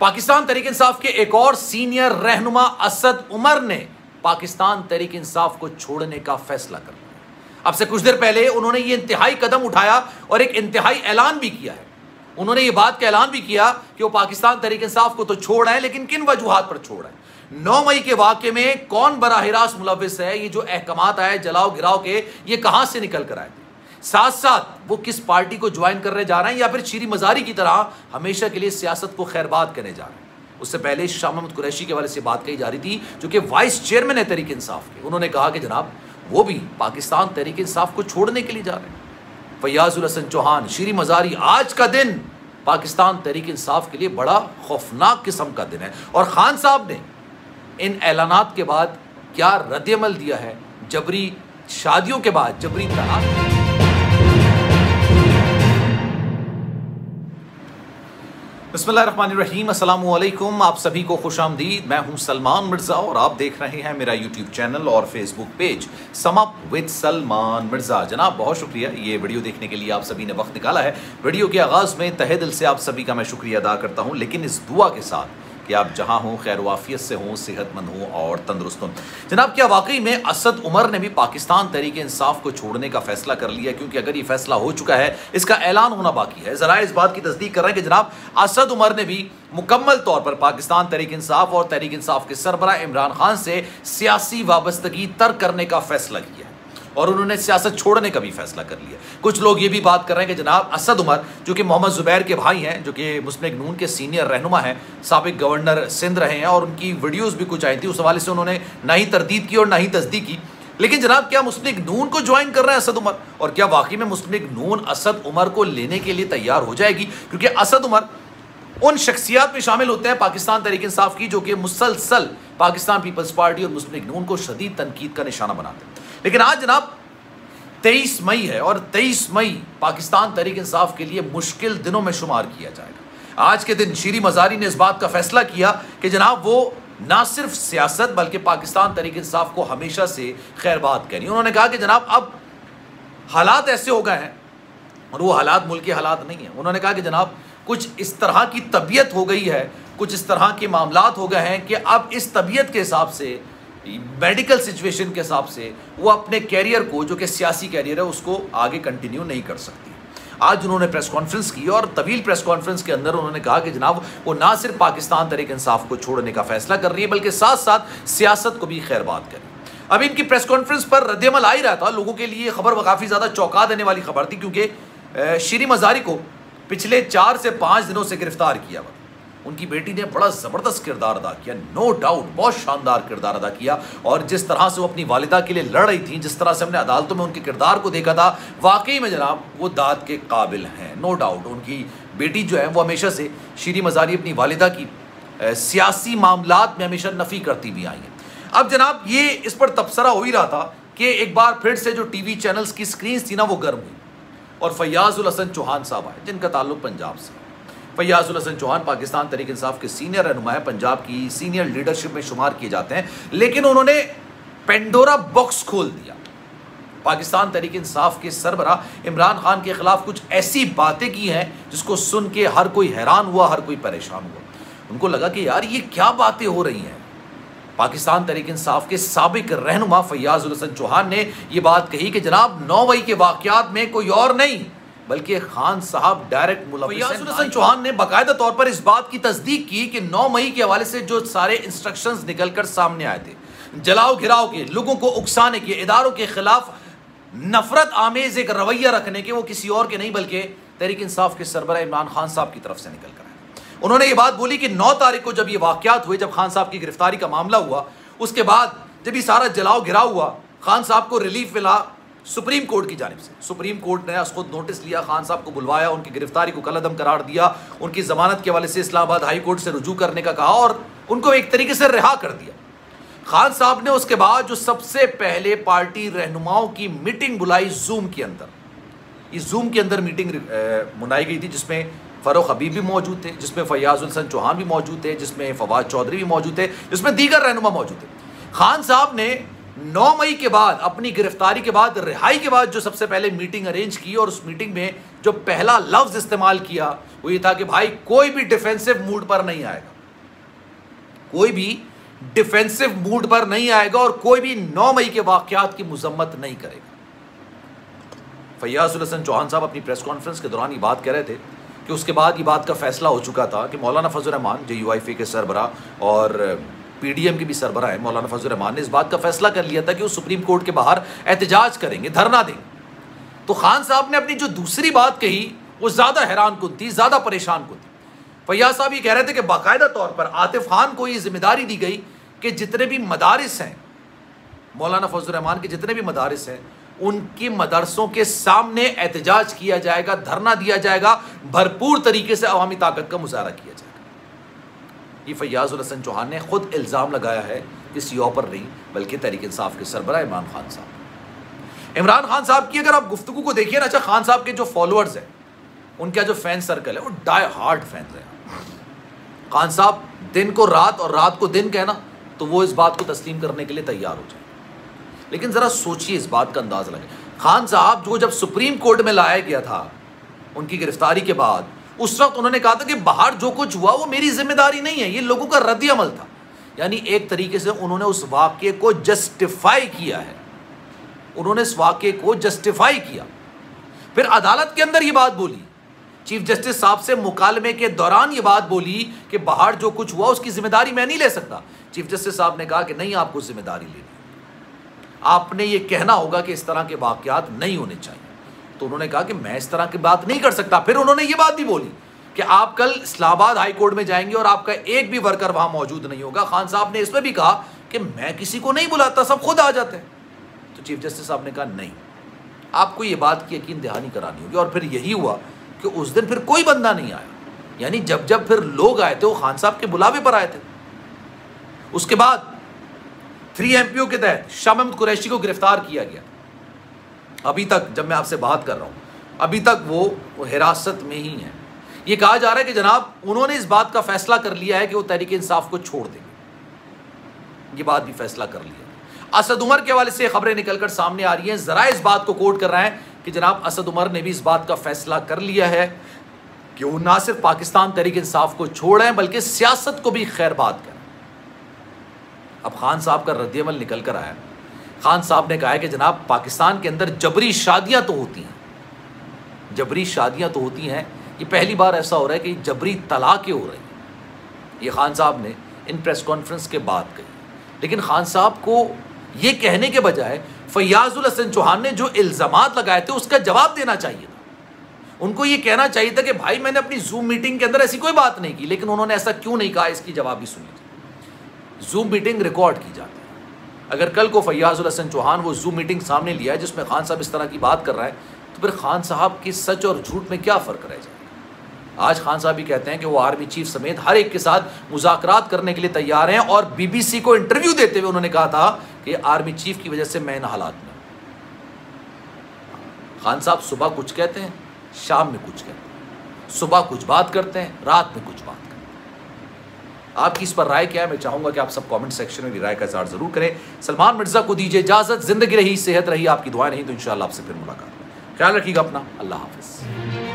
पाकिस्तान तहरीक इंसाफ के एक और सीनियर रहनुमा असद उमर ने पाकिस्तान तहरीक इंसाफ को छोड़ने का फैसला कर लिया। अब से कुछ देर पहले उन्होंने ये इंतहाई कदम उठाया और एक इंतहाई ऐलान भी किया है। उन्होंने ये बात का ऐलान भी किया कि वो पाकिस्तान तहरीक इंसाफ को तो छोड़ आए, लेकिन किन वजूहात पर छोड़ आए, 9 मई के वाक़े में कौन बराह रास्त मुलविस है, ये जो अहकामात आए जलाओ गिराओ के, ये कहाँ से निकल कर आए, साथ साथ वो किस पार्टी को ज्वाइन करने जा रहे हैं या फिर शिरीन मज़ारी की तरह हमेशा के लिए सियासत को खैरबाद करने जा रहे हैं। उससे पहले शाह महमूद कुरैशी के हवाले से बात कही जा रही थी, जो कि वाइस चेयरमैन है तहरीक इंसाफ के। उन्होंने कहा कि जनाब वो भी पाकिस्तान तहरीक इंसाफ को छोड़ने के लिए जा रहे हैं। फैयाज उल हसन चौधरी, शिरीन मज़ारी, आज का दिन पाकिस्तान तहरीक इंसाफ के लिए बड़ा खौफनाक किस्म का दिन है। और खान साहब ने इन ऐलानात के बाद क्या रद्दमल दिया है, जबरी शादियों के बाद जबरी तलाक। बिस्मिल्लाहिर्रहमानिर्रहीम, अस्सलामुअलैकुम, आप सभी को खुशामदीद। मैं हूं सलमान मिर्ज़ा और आप देख रहे हैं मेरा यूट्यूब चैनल और Facebook page sum up with Salman Mirza. जनाब बहुत शुक्रिया ये वीडियो देखने के लिए, आप सभी ने वक्त निकाला है। वीडियो के आगाज़ में तहे दिल से आप सभी का मैं शुक्रिया अदा करता हूं, लेकिन इस दुआ के साथ कि आप जहां हों खैर वाफियत से हों, सेहतमंद हों और तंदुरुस्त हों। जनाब क्या वाकई में असद उमर ने भी पाकिस्तान तहरीक इंसाफ को छोड़ने का फैसला कर लिया? क्योंकि अगर ये फैसला हो चुका है, इसका ऐलान होना बाकी है। ज़रा इस बात की तस्दीक कर रहे हैं कि जनाब असद उमर ने भी मुकम्मल तौर पर पाकिस्तान तहरीक इंसाफ और तहरीक इंसाफ के सरबरा इमरान खान से सियासी वाबस्तगी तर्क करने का फैसला किया है और उन्होंने सियासत छोड़ने का भी फैसला कर लिया। कुछ लोग ये भी बात कर रहे हैं कि जनाब असद उमर, जो कि मोहम्मद ज़ुबैर के भाई हैं, जो कि मुस्लिम लीग नून के सीनियर रहनुमा हैं, साबिक गवर्नर सिंध रहे हैं और उनकी वीडियोस भी कुछ आई थी, उस हवाले से उन्होंने ना ही तरदीद की और ना ही तस्दीक की। लेकिन जनाब क्या मुस्लिम लीग नून को ज्वाइन कर रहे हैं असद उमर? और क्या वाकई में मुस्लिम लीग नून असद उमर को लेने के लिए तैयार हो जाएगी? क्योंकि असद उमर उन शख्सियात में शामिल होते हैं पाकिस्तान तहरीक इंसाफ की, जो कि मुसलसल पाकिस्तान पीपल्स पार्टी और मुस्लिम लीग नून को शदीद तनकीद का निशाना बनाते हैं। लेकिन आज जनाब 23 मई है और 23 मई पाकिस्तान तहरीक इंसाफ के लिए मुश्किल दिनों में शुमार किया जाएगा। आज के दिन शिरीन मज़ारी ने इस बात का फैसला किया कि जनाब वो ना सिर्फ सियासत बल्कि पाकिस्तान तहरीक इंसाफ को हमेशा से खैरबाद करी। उन्होंने कहा कि जनाब अब हालात ऐसे हो गए हैं और वो हालात मुल्क के हालात नहीं हैं। उन्होंने कहा कि जनाब कुछ इस तरह की तबीयत हो गई है, कुछ इस तरह के मामलात हो गए हैं कि अब इस तबीयत के हिसाब से, मेडिकल सिचुएशन के हिसाब से वो अपने कैरियर को, जो कि सियासी कैरियर है, उसको आगे कंटिन्यू नहीं कर सकती। आज उन्होंने प्रेस कॉन्फ्रेंस की और तवील प्रेस कॉन्फ्रेंस के अंदर उन्होंने कहा कि जनाब वो ना सिर्फ पाकिस्तान तहरीक इंसाफ को छोड़ने का फैसला कर रही है बल्कि साथ साथ सियासत को भी खैरबाद करें। अब इनकी प्रेस कॉन्फ्रेंस पर रद्दमल आ ही रहा था, लोगों के लिए खबर काफ़ी ज़्यादा चौंका देने वाली खबर थी, क्योंकि शिरीन मज़ारी को पिछले 4 से 5 दिनों से गिरफ्तार किया हुआ। उनकी बेटी ने बड़ा ज़बरदस्त किरदार अदा किया, नो डाउट बहुत शानदार किरदार अदा किया। और जिस तरह से वो अपनी वालिदा के लिए लड़ रही थी, जिस तरह से हमने अदालतों में उनके किरदार को देखा था, वाकई में जनाब वो दाद के काबिल हैं, नो डाउट। उनकी बेटी जो है वो हमेशा से, शिरीन मज़ारी अपनी वालिदा की सियासी मामलात में हमेशा नफ़ी करती भी आई हैं। अब जनाब ये इस पर तबसरा हो ही रहा था कि एक बार फिर से जो टीवी चैनल्स की स्क्रीन थी ना, वो गर्म हुई और फैयाज उल हसन चौहान साहब आए, जिनका ताल्लुक पंजाब से। फैयाज उल हसन चौहान पाकिस्तान तहरीक इंसाफ के सीनियर रहनुमा हैं, पंजाब की सीनियर लीडरशिप में शुमार किए जाते हैं। लेकिन उन्होंने पेंडोरा बॉक्स खोल दिया। पाकिस्तान तहरीक इंसाफ के सरबरा इमरान खान के खिलाफ कुछ ऐसी बातें की हैं जिसको सुन के हर कोई हैरान हुआ, हर कोई परेशान हुआ। उनको लगा कि यार ये क्या बातें हो रही हैं। पाकिस्तान तहरीक इंसाफ के साबिक रहनुमा फैयाज उल हसन चौहान ने यह बात कही कि जनाब 9 मई के वाक़यात में कोई और नहीं बल्कि खान साहब डायरेक्ट मुलविस हैं। फैयाज हसन चौहान ने बाकायदा तौर पर इस बात की तस्दीक की कि 9 मई के हवाले से जो सारे इंस्ट्रक्शंस निकलकर सामने आए थे, जलाओ घिराव के, लोगों को उकसाने के, इदारों के खिलाफ नफरत आमेज एक रवैया रखने के, वो किसी और के नहीं बल्कि तहरीक इंसाफ के सरबरा इमरान खान साहब की तरफ से निकल कर आए। उन्होंने ये बात बोली कि 9 तारीख को जब ये वाक़यात हुए, जब खान साहब की गिरफ्तारी का मामला हुआ, उसके बाद जब ये सारा जलाओ घिराव हुआ, खान साहब को रिलीफ मिला सुप्रीम कोर्ट की जानिब से। सुप्रीम कोर्ट ने खुद नोटिस लिया, खान साहब को बुलवाया, उनकी गिरफ्तारी को कलअदम करार दिया, उनकी ज़मानत के हवाले से इस्लामाबाद हाई कोर्ट से रुजू करने का कहा और उनको एक तरीके से रिहा कर दिया। खान साहब ने उसके बाद जो सबसे पहले पार्टी रहनुमाओं की मीटिंग बुलाई जूम के अंदर, ये जूम के अंदर मीटिंग मनाई गई थी, जिसमें फ़ारूक हबीब भी मौजूद थे, जिसमें फैयाज उल हसन चौहान भी मौजूद थे, जिसमें फवाद चौधरी भी मौजूद थे, जिसमें दीगर रहनुमा मौजूद थे। खान साहब ने 9 मई के बाद, अपनी गिरफ्तारी के बाद, रिहाई के बाद जो सबसे पहले मीटिंग अरेंज की और उस मीटिंग में जो पहला लफ्ज इस्तेमाल किया वो ये था कि भाई कोई भी डिफेंसिव मूड पर नहीं आएगा, कोई भी डिफेंसिव मूड पर नहीं आएगा और कोई भी 9 मई के वाकयात की मजम्मत नहीं करेगा। फैयाज उल हसन चौहान साहब अपनी प्रेस कॉन्फ्रेंस के दौरान ये बात कह रहे थे कि उसके बाद ये बात का फैसला हो चुका था कि मौलाना फजलुर रहमान जो यूआईएफए के सरबरा और पीडीएम के भी सरबरा है, मौलाना फजलुर रहमान ने इस बात का फैसला कर लिया था कि वो सुप्रीम कोर्ट के बाहर एहतजाज करेंगे, धरना देंगे। तो खान साहब ने अपनी जो दूसरी बात कही वो ज़्यादा हैरान कुन थी, ज़्यादा परेशान कुन थी। फैयाज साहब ये कह रहे थे कि बाकायदा तौर पर आतिफ खान को ये जिम्मेदारी दी गई कि जितने भी मदारिस हैं, मौलाना फजलुर रहमान के जितने भी मदारिस हैं, उनके मदरसों के सामने एहतजाज किया जाएगा, धरना दिया जाएगा, भरपूर तरीके से अवामी ताकत का मुजाहरा किया जाएगा। ये फैयाज उल हसन चौहान ने खुद इल्ज़ाम लगाया है कि सीओ पर नहीं बल्कि तहरीक-ए-इंसाफ के सरबरा इमरान खान साहब। इमरान खान साहब की अगर आप गुफ्तगू को देखिए ना, अच्छा खान साहब के जो फॉलोअर्स हैं, उनका जो फैन सर्कल है वो डाई हार्ड फैंस हैं। खान साहब दिन को रात और रात को दिन कहना तो वो इस बात को तस्लीम करने के लिए तैयार हो जाए। लेकिन ज़रा सोचिए, इस बात का अंदाज़ लगे, खान साहब जो जब सुप्रीम कोर्ट में लाया गया था उनकी गिरफ्तारी के बाद, उस वक्त उन्होंने कहा था कि बाहर जो कुछ हुआ वो मेरी जिम्मेदारी नहीं है, ये लोगों का रद्द अमल था। यानी एक तरीके से उन्होंने उस वाक़े को जस्टिफाई किया है, उन्होंने इस वाक़े को जस्टिफाई किया। फिर अदालत के अंदर ये बात बोली, चीफ जस्टिस साहब से मुकालमे के दौरान ये बात बोली कि बाहर जो कुछ हुआ उसकी जिम्मेदारी मैं नहीं ले सकता। चीफ जस्टिस साहब ने कहा कि नहीं, आपको जिम्मेदारी लेनी, आपने ये कहना होगा कि इस तरह के वाकयात नहीं होने चाहिए। तो उन्होंने कहा कि मैं इस तरह की बात नहीं कर सकता। फिर उन्होंने ये बात भी बोली कि आप कल इस्लामाबाद हाई कोर्ट में जाएंगे और आपका एक भी वर्कर वहां मौजूद नहीं होगा। खान साहब ने इसमें भी कहा कि मैं किसी को नहीं बुलाता, सब खुद आ जाते हैं। तो चीफ जस्टिस साहब ने कहा नहीं, आपको ये बात की यकीन दहानी करानी होगी। और फिर यही हुआ कि उस दिन फिर कोई बंदा नहीं आया। यानी जब जब फिर लोग आए थे वो खान साहब के बुलावे पर आए थे। उसके बाद 3 MPO के तहत शाह महमूद कुरैशी को गिरफ्तार किया गया। अभी तक जब मैं आपसे बात कर रहा हूं, अभी तक वो हिरासत में ही हैं। ये कहा जा रहा है कि जनाब उन्होंने इस बात का फैसला कर लिया है कि वो तहरीक इंसाफ को छोड़ देंगे, ये बात भी फैसला कर लिया। असद उमर के हवाले से खबरें निकलकर सामने आ रही हैं, जरा इस बात को कोट कर रहे हैं कि जनाब असद उमर ने भी इस बात का फैसला कर लिया है कि वो ना सिर्फ पाकिस्तान तहरीक इंसाफ को छोड़ें बल्कि सियासत को भी खैरबाद करें। अब खान साहब का रद्दअमल निकल कर आया। खान साहब ने कहा है कि जनाब पाकिस्तान के अंदर जबरी शादियां तो होती हैं, जबरी शादियां तो होती हैं, ये पहली बार ऐसा हो रहा है कि जबरी तलाकें हो रही हैं। ये खान साहब ने इन प्रेस कॉन्फ्रेंस के बाद कही। लेकिन खान साहब को ये कहने के बजाय फैयाज उल हसन चौहान ने जो इल्ज़ामात लगाए थे उसका जवाब देना चाहिए था। उनको ये कहना चाहिए था कि भाई मैंने अपनी जूम मीटिंग के अंदर ऐसी कोई बात नहीं की। लेकिन उन्होंने ऐसा क्यों नहीं कहा, इसकी जवाब भी सुनिए। जूम मीटिंग रिकॉर्ड की जाती है। अगर कल को फैयाज उल हसन चौहान वो जूम मीटिंग सामने लिया है जिसमें खान साहब इस तरह की बात कर रहा है, तो फिर खान साहब के सच और झूठ में क्या फ़र्क रह जाएगा। आज खान साहब भी कहते हैं कि वो आर्मी चीफ समेत हर एक के साथ मुज़ाकरात करने के लिए तैयार हैं। और BBC को इंटरव्यू देते हुए उन्होंने कहा था कि आर्मी चीफ की वजह से मैं इन हालात में। खान साहब सुबह कुछ कहते हैं, शाम में कुछ कहते हैं, सुबह कुछ बात करते हैं, रात में कुछ बात। आपकी इस पर राय क्या है? मैं चाहूंगा कि आप सब कमेंट सेक्शन में भी राय का इजहार जरूर करें। सलमान मिर्जा को दीजिए इजाजत। जिंदगी रही, सेहत रही, आपकी दुआएं नहीं तो इंशाल्लाह आपसे फिर मुलाकात। ख्याल रखिएगा अपना। अल्लाह हाफिज।